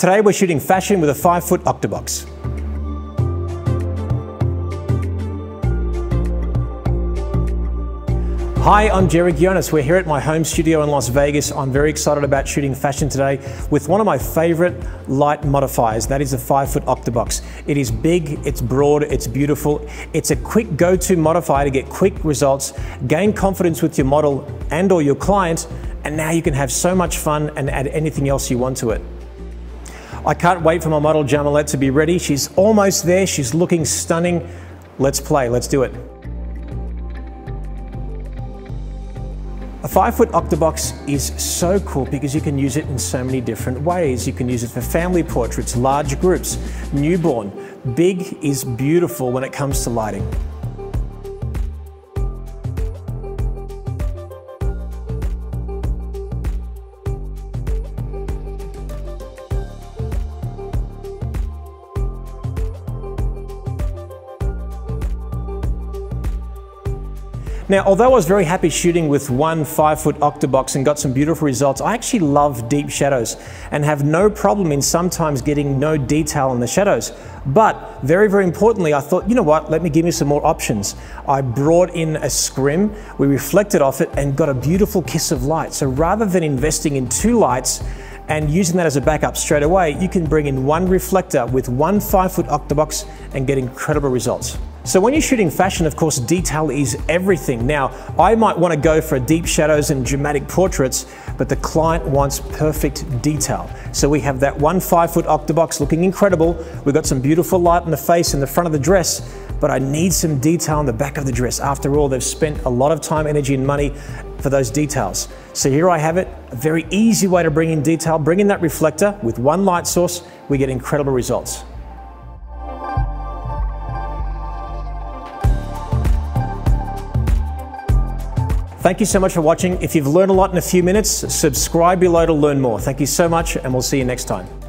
Today we're shooting fashion with a 5-foot Octabox. Hi, I'm Jerry Ghionis. We're here at my home studio in Las Vegas. I'm very excited about shooting fashion today with one of my favorite light modifiers. That is the 5-foot Octabox. It is big, it's broad, it's beautiful. It's a quick go-to modifier to get quick results, gain confidence with your model and or your client, and now you can have so much fun and add anything else you want to it. I can't wait for my model Jamalette to be ready. She's almost there, she's looking stunning. Let's play, let's do it. A 5-foot Octabox is so cool because you can use it in so many different ways. You can use it for family portraits, large groups, newborn. Big is beautiful when it comes to lighting. Now, although I was very happy shooting with one 5-foot Octabox and got some beautiful results, I actually love deep shadows and have no problem in sometimes getting no detail in the shadows. But very, very importantly, I thought, you know what, give me some more options. I brought in a scrim, we reflected off it and got a beautiful kiss of light. So rather than investing in two lights and using that as a backup straight away, you can bring in one reflector with one 5-foot Octabox and get incredible results. So when you're shooting fashion, of course, detail is everything. Now, I might want to go for deep shadows and dramatic portraits, but the client wants perfect detail. So we have that one 5-foot Octabox looking incredible. We've got some beautiful light in the face and the front of the dress, but I need some detail on the back of the dress. After all, they've spent a lot of time, energy and money for those details. So here I have it, a very easy way to bring in detail. Bring in that reflector with one light source, we get incredible results. Thank you so much for watching. If you've learned a lot in a few minutes, subscribe below to learn more. Thank you so much, and we'll see you next time.